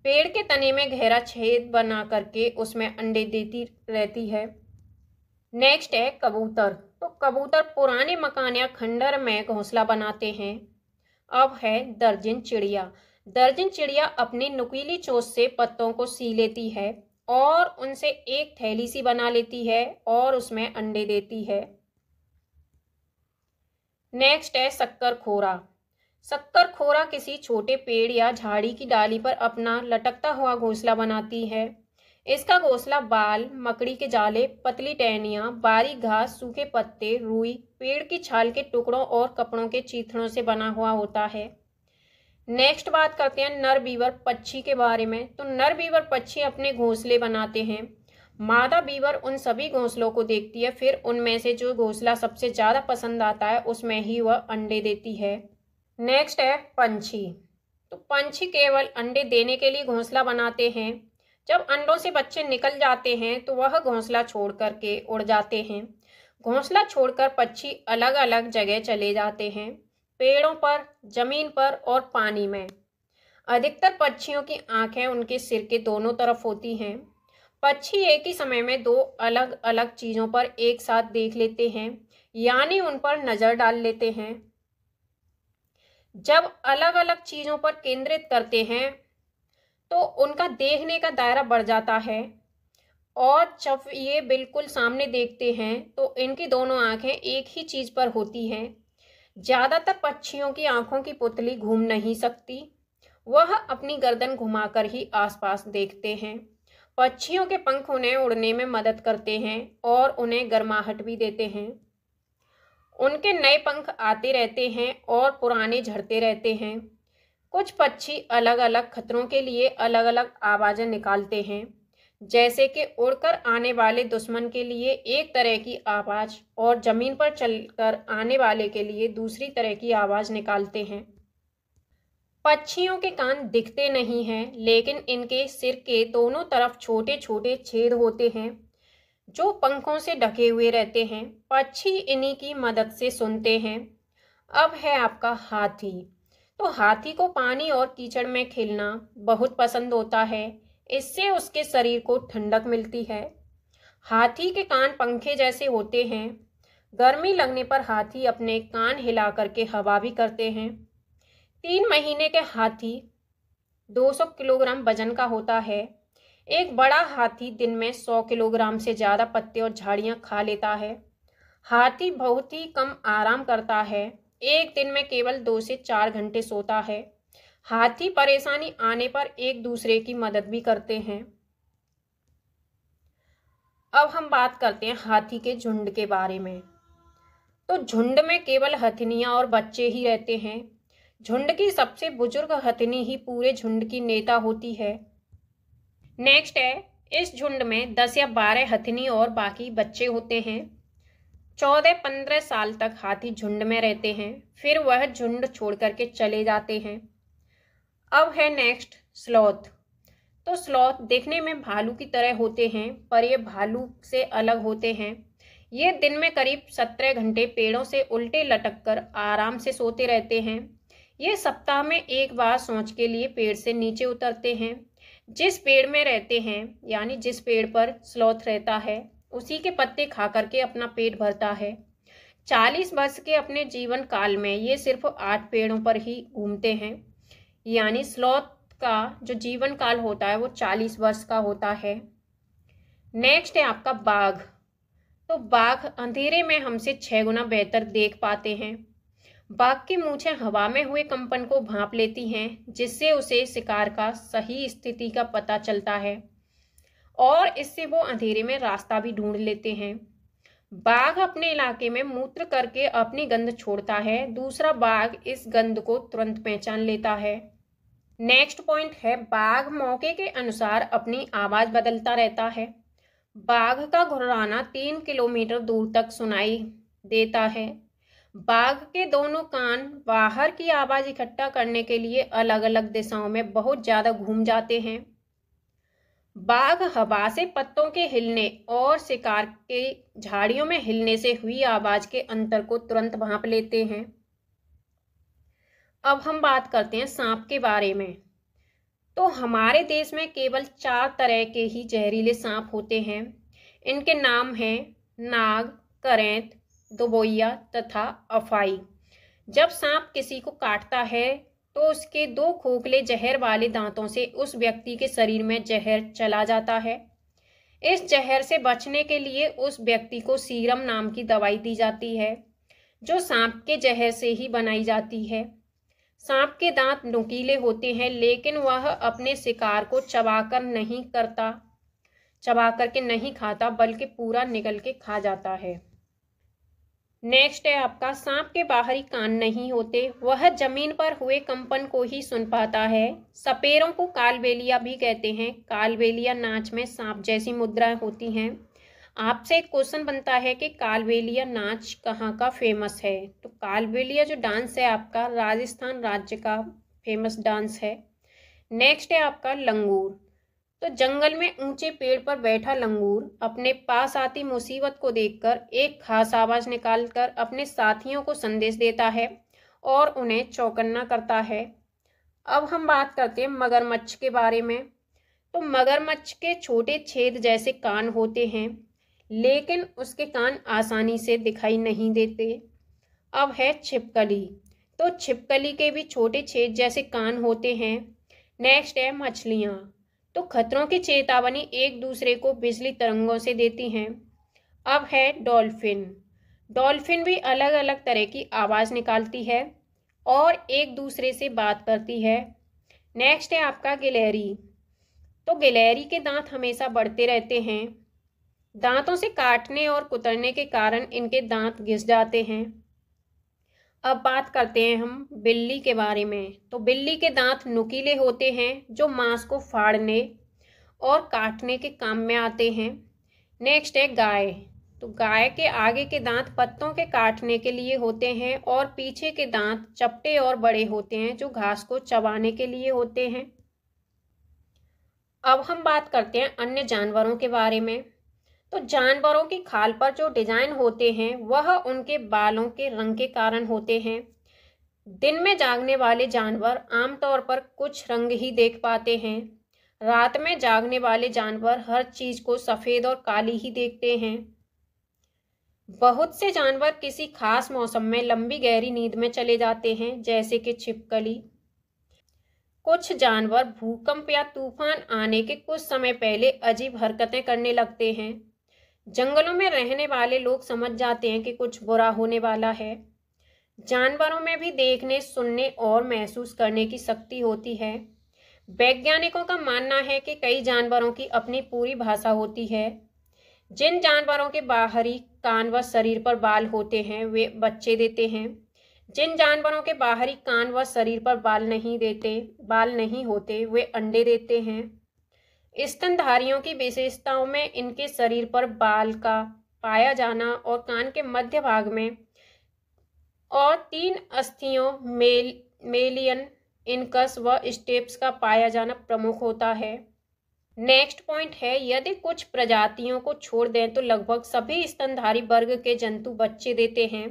पेड़ के तने में गहरा छेद बना करके उसमें अंडे देती रहती है। नेक्स्ट है कबूतर। तो कबूतर पुराने मकान या खंडर में घोंसला बनाते हैं। अब है दर्जन चिड़िया। दर्जन चिड़िया अपनी नुकीली चोंच से पत्तों को सी लेती है और उनसे एक थैली सी बना लेती है और उसमें अंडे देती है। नेक्स्ट है शक्करखोरा। शक्करखोरा किसी छोटे पेड़ या झाड़ी की डाली पर अपना लटकता हुआ घोंसला बनाती है। इसका घोंसला बाल, मकड़ी के जाले, पतली टहनियाँ, बारीक घास, सूखे पत्ते, रुई, पेड़ की छाल के टुकड़ों और कपड़ों के चीथड़ों से बना हुआ होता है। नेक्स्ट बात करते हैं नर बीवर पक्षी के बारे में। तो नर बीवर पक्षी अपने घोंसले बनाते हैं। मादा बीवर उन सभी घोंसलों को देखती है, फिर उनमें से जो घोंसला सबसे ज़्यादा पसंद आता है उसमें ही वह अंडे देती है। नेक्स्ट है पंछी। तो पंछी केवल अंडे देने के लिए घोंसला बनाते हैं। जब अंडों से बच्चे निकल जाते हैं तो वह घोंसला छोड़ कर के उड़ जाते हैं। घोंसला छोड़कर पक्षी अलग अलग जगह चले जाते हैं, पेड़ों पर, जमीन पर और पानी में। अधिकतर पक्षियों की आँखें उनके सिर के दोनों तरफ होती हैं। पक्षी एक ही समय में दो अलग अलग चीज़ों पर एक साथ देख लेते हैं, यानी उन पर नज़र डाल लेते हैं। जब अलग अलग चीज़ों पर केंद्रित करते हैं तो उनका देखने का दायरा बढ़ जाता है और जब ये बिल्कुल सामने देखते हैं तो इनकी दोनों आँखें एक ही चीज़ पर होती हैं। ज़्यादातर पक्षियों की आँखों की पुतली घूम नहीं सकती, वह अपनी गर्दन घुमाकर ही आसपास देखते हैं। पक्षियों के पंख उन्हें उड़ने में मदद करते हैं और उन्हें गर्माहट भी देते हैं। उनके नए पंख आते रहते हैं और पुराने झड़ते रहते हैं। कुछ पक्षी अलग अलग खतरों के लिए अलग अलग आवाज़ें निकालते हैं, जैसे कि उड़कर आने वाले दुश्मन के लिए एक तरह की आवाज़ और ज़मीन पर चलकर आने वाले के लिए दूसरी तरह की आवाज़ निकालते हैं। पक्षियों के कान दिखते नहीं हैं, लेकिन इनके सिर के दोनों तरफ छोटे छोटे छेद होते हैं जो पंखों से ढके हुए रहते हैं। पक्षी इन्हीं की मदद से सुनते हैं। अब है आपका हाथी। तो हाथी को पानी और कीचड़ में खेलना बहुत पसंद होता है, इससे उसके शरीर को ठंडक मिलती है। हाथी के कान पंखे जैसे होते हैं। गर्मी लगने पर हाथी अपने कान हिला करके हवा भी करते हैं। 3 महीने के हाथी 200 किलोग्राम वजन का होता है। एक बड़ा हाथी दिन में 100 किलोग्राम से ज़्यादा पत्ते और झाड़ियाँ खा लेता है। हाथी बहुत ही कम आराम करता है, एक दिन में केवल 2 से 4 घंटे सोता है। हाथी परेशानी आने पर एक दूसरे की मदद भी करते हैं। अब हम बात करते हैं हाथी के झुंड के बारे में। तो झुंड में केवल हथिनियाँ और बच्चे ही रहते हैं। झुंड की सबसे बुजुर्ग हथिनी ही पूरे झुंड की नेता होती है। नेक्स्ट है, इस झुंड में 10 या 12 हथिनी और बाकी बच्चे होते हैं। 14-15 साल तक हाथी झुंड में रहते हैं, फिर वह झुंड छोड़ करके चले जाते हैं। अब है नेक्स्ट स्लॉथ। तो स्लॉथ देखने में भालू की तरह होते हैं, पर ये भालू से अलग होते हैं। ये दिन में करीब 17 घंटे पेड़ों से उल्टे लटक कर आराम से सोते रहते हैं। ये सप्ताह में एक बार सोच के लिए पेड़ से नीचे उतरते हैं। जिस पेड़ में रहते हैं, यानी जिस पेड़ पर स्लॉथ रहता है, उसी के पत्ते खा करके अपना पेट भरता है। 40 वर्ष के अपने जीवन काल में ये सिर्फ 8 पेड़ों पर ही घूमते हैं। यानी स्लॉथ का जो जीवन काल होता है वो 40 वर्ष का होता है। नेक्स्ट है आपका बाघ। तो बाघ अंधेरे में हमसे 6 गुना बेहतर देख पाते हैं। बाघ की मूछें हवा में हुए कंपन को भांप लेती हैं, जिससे उसे शिकार का सही स्थिति का पता चलता है और इससे वो अंधेरे में रास्ता भी ढूंढ लेते हैं। बाघ अपने इलाके में मूत्र करके अपनी गंध छोड़ता है। दूसरा बाघ इस गंध को तुरंत पहचान लेता है। नेक्स्ट पॉइंट है, बाघ मौके के अनुसार अपनी आवाज़ बदलता रहता है। बाघ का घुर्राना 3 किलोमीटर दूर तक सुनाई देता है। बाघ के दोनों कान बाहर की आवाज़ इकट्ठा करने के लिए अलग अलग दिशाओं में बहुत ज़्यादा घूम जाते हैं। बाघ हवा से पत्तों के हिलने और शिकार के झाड़ियों में हिलने से हुई आवाज़ के अंतर को तुरंत भांप लेते हैं। अब हम बात करते हैं सांप के बारे में। तो हमारे देश में केवल 4 तरह के ही जहरीले सांप होते हैं। इनके नाम हैं नाग, करैंत, दुबोइया तथा अफाई। जब सांप किसी को काटता है तो उसके 2 खोखले जहर वाले दांतों से उस व्यक्ति के शरीर में जहर चला जाता है। इस जहर से बचने के लिए उस व्यक्ति को सीरम नाम की दवाई दी जाती है, जो सांप के जहर से ही बनाई जाती है। सांप के दांत नुकीले होते हैं, लेकिन वह अपने शिकार को चबा करके नहीं खाता बल्कि पूरा निगल के खा जाता है। नेक्स्ट है आपका, सांप के बाहरी कान नहीं होते, वह जमीन पर हुए कंपन को ही सुन पाता है। सपेरों को कालबेलिया भी कहते हैं। कालबेलिया नाच में सांप जैसी मुद्राएं होती हैं। आपसे एक क्वेश्चन बनता है कि कालबेलिया नाच कहाँ का फेमस है। तो कालबेलिया जो डांस है आपका, राजस्थान राज्य का फेमस डांस है। नेक्स्ट है आपका लंगूर। तो जंगल में ऊंचे पेड़ पर बैठा लंगूर अपने पास आती मुसीबत को देखकर एक खास आवाज़ निकालकर अपने साथियों को संदेश देता है और उन्हें चौंकना करता है। अब हम बात करते हैं मगरमच्छ के बारे में। तो मगरमच्छ के छोटे छेद जैसे कान होते हैं, लेकिन उसके कान आसानी से दिखाई नहीं देते। अब है छिपकली। तो छिपकली के भी छोटे छेद जैसे कान होते हैं। नेक्स्ट है मछलियाँ। तो खतरों की चेतावनी एक दूसरे को बिजली तरंगों से देती हैं। अब है डॉल्फिन। डॉल्फिन भी अलग अलग तरह की आवाज़ निकालती है और एक दूसरे से बात करती है। नेक्स्ट है आपका गिलहरी। तो गिलहरी के दांत हमेशा बढ़ते रहते हैं। दांतों से काटने और कुतरने के कारण इनके दांत घिस जाते हैं। अब बात करते हैं हम बिल्ली के बारे में। तो बिल्ली के दांत नुकीले होते हैं, जो मांस को फाड़ने और काटने के काम में आते हैं। नेक्स्ट है गाय। तो गाय के आगे के दांत पत्तों के काटने के लिए होते हैं और पीछे के दांत चपटे और बड़े होते हैं, जो घास को चबाने के लिए होते हैं। अब हम बात करते हैं अन्य जानवरों के बारे में। तो जानवरों की खाल पर जो डिजाइन होते हैं वह उनके बालों के रंग के कारण होते हैं। दिन में जागने वाले जानवर आमतौर पर कुछ रंग ही देख पाते हैं। रात में जागने वाले जानवर हर चीज को सफेद और काली ही देखते हैं। बहुत से जानवर किसी खास मौसम में लंबी गहरी नींद में चले जाते हैं, जैसे कि छिपकली। कुछ जानवर भूकंप या तूफान आने के कुछ समय पहले अजीब हरकतें करने लगते हैं। जंगलों में रहने वाले लोग समझ जाते हैं कि कुछ बुरा होने वाला है। जानवरों में भी देखने, सुनने और महसूस करने की शक्ति होती है। वैज्ञानिकों का मानना है कि कई जानवरों की अपनी पूरी भाषा होती है। जिन जानवरों के बाहरी कान व शरीर पर बाल होते हैं वे बच्चे देते हैं। जिन जानवरों के बाहरी कान व शरीर पर बाल नहीं होते वे अंडे देते हैं। स्तनधारियों की विशेषताओं में इनके शरीर पर बाल का पाया जाना और कान के मध्य भाग में और 3 अस्थियों मेलियन, इनकस व स्टेप्स का पाया जाना प्रमुख होता है। नेक्स्ट पॉइंट है, यदि कुछ प्रजातियों को छोड़ दें तो लगभग सभी स्तनधारी वर्ग के जंतु बच्चे देते हैं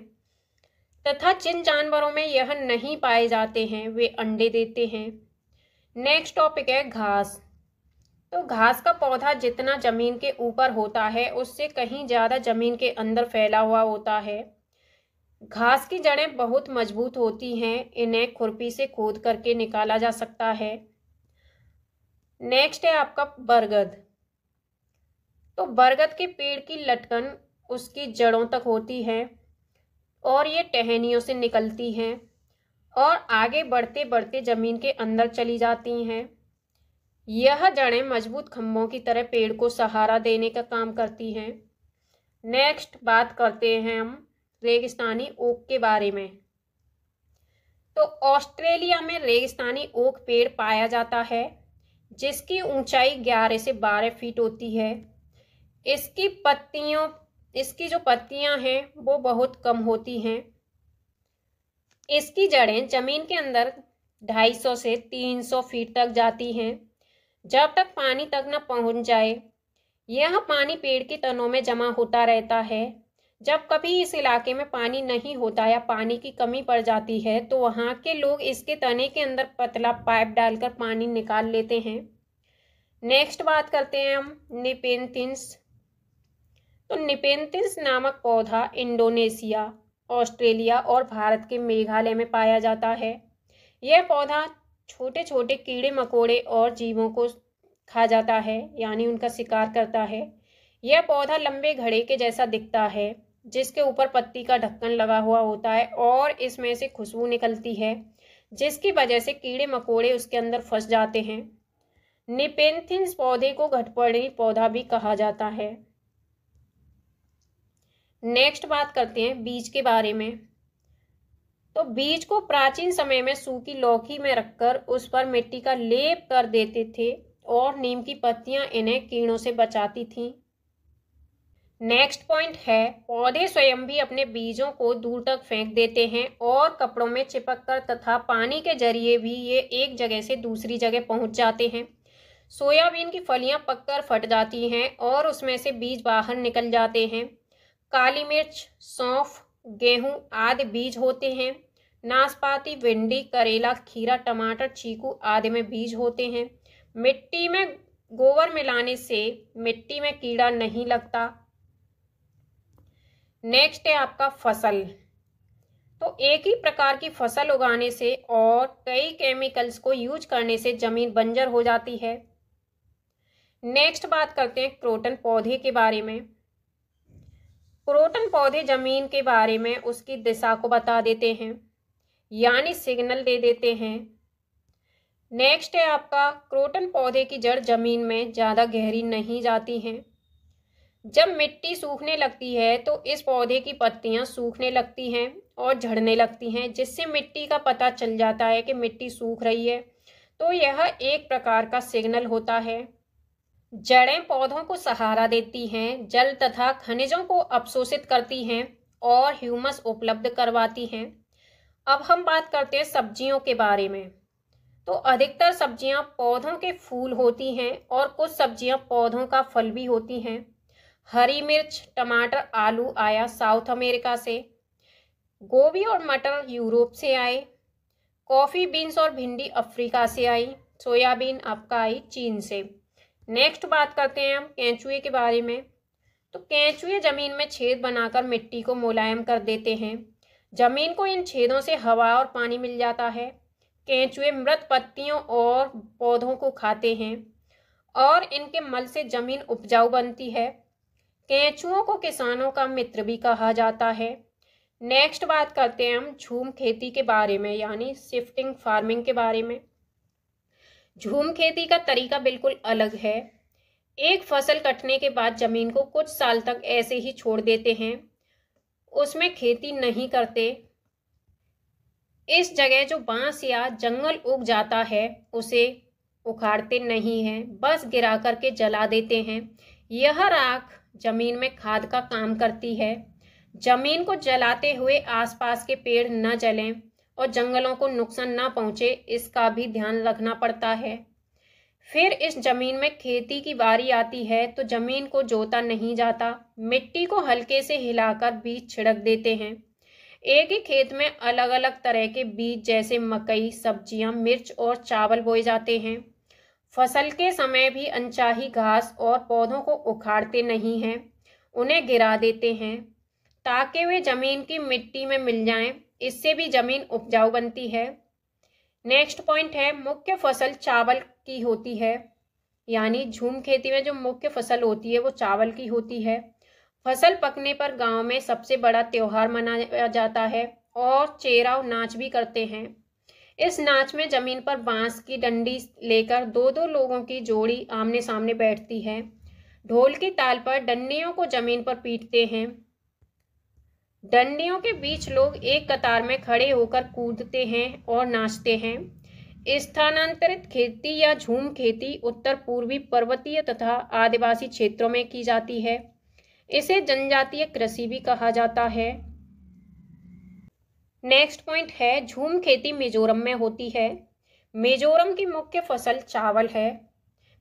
तथा जिन जानवरों में यह नहीं पाए जाते हैं वे अंडे देते हैं। नेक्स्ट टॉपिक है घास। तो घास का पौधा जितना जमीन के ऊपर होता है उससे कहीं ज़्यादा जमीन के अंदर फैला हुआ होता है। घास की जड़ें बहुत मजबूत होती हैं, इन्हें खुरपी से खोद करके निकाला जा सकता है। नेक्स्ट है आपका बरगद। तो बरगद के पेड़ की लटकन उसकी जड़ों तक होती है और ये टहनियों से निकलती हैं और आगे बढ़ते बढ़ते ज़मीन के अंदर चली जाती हैं। यह जड़ें मजबूत खम्भों की तरह पेड़ को सहारा देने का काम करती हैं। नेक्स्ट बात करते हैं हम रेगिस्तानी ओक के बारे में। तो ऑस्ट्रेलिया में रेगिस्तानी ओक पेड़ पाया जाता है जिसकी ऊंचाई 11 से 12 फीट होती है। इसकी जो पत्तियां हैं वो बहुत कम होती हैं। इसकी जड़ें जमीन के अंदर 250 से 300 फीट तक जाती हैं जब तक पानी तक न पहुंच जाए। यह पानी पेड़ के तनों में जमा होता रहता है। जब कभी इस इलाके में पानी नहीं होता या पानी की कमी पड़ जाती है तो वहाँ के लोग इसके तने के अंदर पतला पाइप डालकर पानी निकाल लेते हैं। नेक्स्ट बात करते हैं हम निपेंथिस। तो निपेंथिस नामक पौधा इंडोनेशिया, ऑस्ट्रेलिया और भारत के मेघालय में पाया जाता है। यह पौधा छोटे छोटे कीड़े मकोड़े और जीवों को खा जाता है, यानी उनका शिकार करता है। यह पौधा लंबे घड़े के जैसा दिखता है जिसके ऊपर पत्ती का ढक्कन लगा हुआ होता है और इसमें से खुशबू निकलती है जिसकी वजह से कीड़े मकोड़े उसके अंदर फंस जाते हैं। निपेंथिस पौधे को घटपर्णी पौधा भी कहा जाता है। नेक्स्ट बात करते हैं बीज के बारे में। तो बीज को प्राचीन समय में सूखी लौकी में रखकर उस पर मिट्टी का लेप कर देते थे और नीम की पत्तियां इन्हें कीड़ों से बचाती थीं। नेक्स्ट पॉइंट है, पौधे स्वयं भी अपने बीजों को दूर तक फेंक देते हैं और कपड़ों में चिपक कर तथा पानी के जरिए भी ये एक जगह से दूसरी जगह पहुंच जाते हैं। सोयाबीन की फलियां पककर फट जाती हैं और उसमें से बीज बाहर निकल जाते हैं। काली मिर्च, सौंफ, गेहूं आदि बीज होते हैं। नाशपाती, भिंडी, करेला, खीरा, टमाटर, चीकू आदि में बीज होते हैं। मिट्टी में गोबर मिलाने से मिट्टी में कीड़ा नहीं लगता। नेक्स्ट है आपका फसल। तो एक ही प्रकार की फसल उगाने से और कई केमिकल्स को यूज करने से जमीन बंजर हो जाती है। नेक्स्ट बात करते हैं क्रोटन पौधे के बारे में। क्रोटन पौधे जमीन के बारे में उसकी दिशा को बता देते हैं, यानी सिग्नल दे देते हैं। नेक्स्ट है आपका क्रोटन पौधे की जड़ जमीन में ज़्यादा गहरी नहीं जाती हैं। जब मिट्टी सूखने लगती है तो इस पौधे की पत्तियां सूखने लगती हैं और झड़ने लगती हैं जिससे मिट्टी का पता चल जाता है कि मिट्टी सूख रही है। तो यह एक प्रकार का सिग्नल होता है। जड़ें पौधों को सहारा देती हैं, जल तथा खनिजों को अवशोषित करती हैं और ह्यूमस उपलब्ध करवाती हैं। अब हम बात करते हैं सब्जियों के बारे में। तो अधिकतर सब्जियां पौधों के फूल होती हैं और कुछ सब्जियां पौधों का फल भी होती हैं। हरी मिर्च, टमाटर, आलू आया साउथ अमेरिका से। गोभी और मटर यूरोप से आए। कॉफ़ी बीन्स और भिंडी अफ्रीका से आई। सोयाबीन आपका आई चीन से। नेक्स्ट बात करते हैं हम केंचुए के बारे में। तो केंचुए ज़मीन में छेद बनाकर मिट्टी को मुलायम कर देते हैं। ज़मीन को इन छेदों से हवा और पानी मिल जाता है। केंचुए मृत पत्तियों और पौधों को खाते हैं और इनके मल से ज़मीन उपजाऊ बनती है। केंचुओं को किसानों का मित्र भी कहा जाता है। नेक्स्ट बात करते हैं हम झूम खेती के बारे में, यानी शिफ्टिंग फार्मिंग के बारे में। झूम खेती का तरीका बिल्कुल अलग है। एक फसल कटने के बाद जमीन को कुछ साल तक ऐसे ही छोड़ देते हैं, उसमें खेती नहीं करते। इस जगह जो बांस या जंगल उग जाता है उसे उखाड़ते नहीं हैं, बस गिरा करके जला देते हैं। यह राख जमीन में खाद का काम करती है। जमीन को जलाते हुए आसपास के पेड़ न जलें और जंगलों को नुकसान न पहुंचे, इसका भी ध्यान रखना पड़ता है। फिर इस जमीन में खेती की बारी आती है तो जमीन को जोता नहीं जाता, मिट्टी को हल्के से हिलाकर बीज छिड़क देते हैं। एक ही खेत में अलग अलग तरह के बीज जैसे मकई, सब्जियां, मिर्च और चावल बोए जाते हैं। फसल के समय भी अनचाही घास और पौधों को उखाड़ते नहीं हैं, उन्हें गिरा देते हैं ताकि वे जमीन की मिट्टी में मिल जाएं। इससे भी जमीन उपजाऊ बनती है। नेक्स्ट पॉइंट है, मुख्य फसल चावल की होती है, यानी झूम खेती में जो मुख्य फसल होती है वो चावल की होती है। फसल पकने पर गांव में सबसे बड़ा त्योहार मनाया जाता है और चेराव नाच भी करते हैं। इस नाच में जमीन पर बांस की डंडी लेकर दो दो लोगों की जोड़ी आमने सामने बैठती है। ढोल की ताल पर डंडियों को जमीन पर पीटते हैं। डंडियों के बीच लोग एक कतार में खड़े होकर कूदते हैं और नाचते हैं। स्थानांतरित खेती या झूम खेती उत्तर पूर्वी पर्वतीय तथा आदिवासी क्षेत्रों में की जाती है। इसे जनजातीय कृषि भी कहा जाता है। नेक्स्ट पॉइंट है, झूम खेती मिजोरम में होती है। मिजोरम की मुख्य फसल चावल है।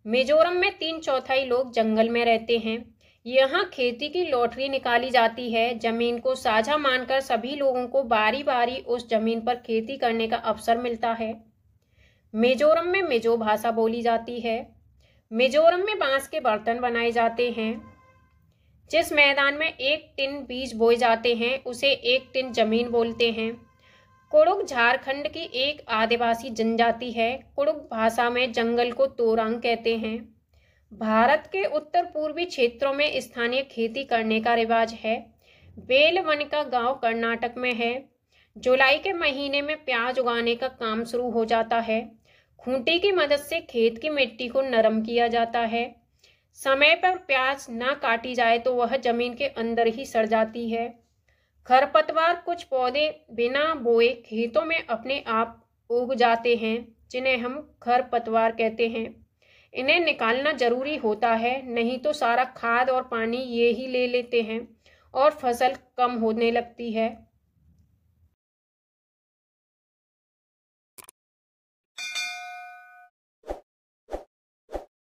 मिजोरम में 3/4 लोग जंगल में रहते हैं। यहाँ खेती की लॉटरी निकाली जाती है। जमीन को साझा मानकर सभी लोगों को बारी बारी उस जमीन पर खेती करने का अवसर मिलता है। मिजोरम में मिजो भाषा बोली जाती है। मिजोरम में बांस के बर्तन बनाए जाते हैं। जिस मैदान में 1 टिन बीज बोए जाते हैं उसे 1 टिन जमीन बोलते हैं। कुड़ुक झारखंड की एक आदिवासी जनजाति है। कुड़ुक भाषा में जंगल को तोरांग कहते हैं। भारत के उत्तर पूर्वी क्षेत्रों में स्थानीय खेती करने का रिवाज है। बेलवन का गांव कर्नाटक में है। जुलाई के महीने में प्याज उगाने का काम शुरू हो जाता है। खूंटी की मदद से खेत की मिट्टी को नरम किया जाता है। समय पर प्याज ना काटी जाए तो वह जमीन के अंदर ही सड़ जाती है। खरपतवार कुछ पौधे बिना बोए खेतों में अपने आप उग जाते हैं, जिन्हें हम खरपतवार कहते हैं। इन्हें निकालना जरूरी होता है, नहीं तो सारा खाद और पानी ये ही ले लेते हैं और फसल कम होने लगती है।